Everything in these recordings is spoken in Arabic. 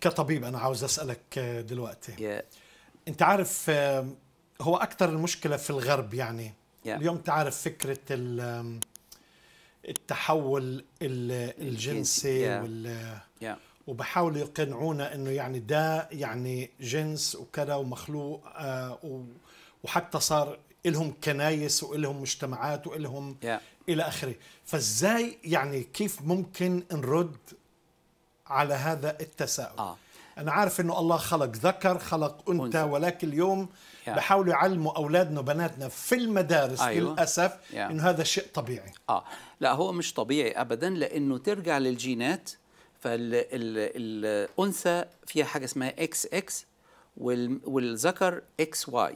كطبيب أنا عاوز أسألك دلوقتي أنت عارف هو أكتر المشكلة في الغرب يعني اليوم تعرف فكرة التحول الجنسي وبحاول يقنعونا أنه يعني ده يعني جنس وكذا ومخلوق وحتى صار إلهم كنايس وإلهم مجتمعات وإلهم إلى آخره. فإزاي يعني كيف ممكن نرد على هذا التساؤل؟ أنا عارف أنه الله خلق ذكر خلق أنثى ولكن اليوم بحاولوا يعلموا أولادنا وبناتنا في المدارس للأسف أنه هذا شيء طبيعي. لا هو مش طبيعي أبدا لأنه ترجع للجينات. فالأنثى فيها حاجة اسمها XX والذكر XY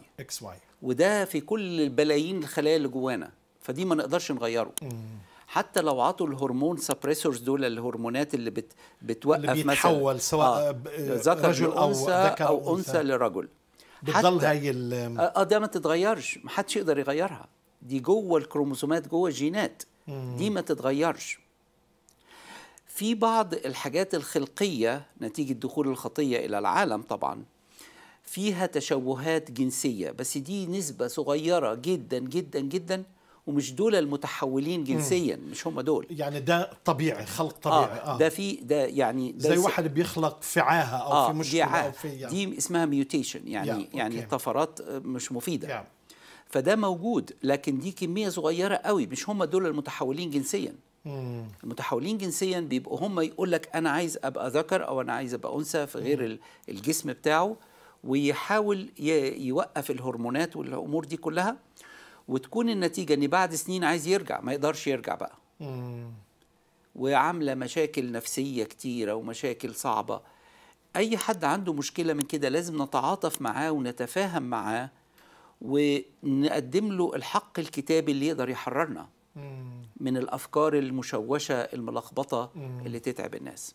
وده في كل البلايين الخلايا اللي جوانا فدي ما نقدرش نغيره. حتى لو عطوا الهرمون سبريسورز دول الهرمونات اللي بتوقف اللي بيتحول سواء رجل أو ذكر أو أنثى لرجل بتضل هاي ده ما تتغيرش ما حدش يقدر يغيرها دي جوه الكروموسومات جوه الجينات دي ما تتغيرش. في بعض الحاجات الخلقية نتيجة دخول الخطية إلى العالم طبعا فيها تشوهات جنسية بس دي نسبة صغيرة جدا جدا جدا ومش دول المتحولين جنسيا مش هم دول يعني ده طبيعي خلق طبيعي. ده في ده يعني ده زي واحد بيخلق فعاهة أو في مشكلة أو في يعني. دي اسمها ميوتيشن يعني طفرات مش مفيدة فده موجود لكن دي كمية صغيرة قوي مش هم دول المتحولين جنسيا. المتحولين جنسيا بيبقوا هم يقول لك أنا عايز أبقى ذكر أو أنا عايز أبقى أنثى في غير الجسم بتاعه ويحاول يوقف الهرمونات والأمور دي كلها وتكون النتيجة أن بعد سنين عايز يرجع ما يقدرش يرجع بقى وعاملة مشاكل نفسية كتيرة ومشاكل صعبة. أي حد عنده مشكلة من كده لازم نتعاطف معاه ونتفاهم معاه ونقدم له الحق الكتابي اللي يقدر يحررنا من الأفكار المشوشة الملخبطة اللي تتعب الناس.